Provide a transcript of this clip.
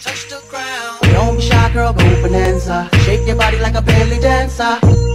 touch the ground. Don't be shy, girl, go bonanza. Shake your body like a belly dancer.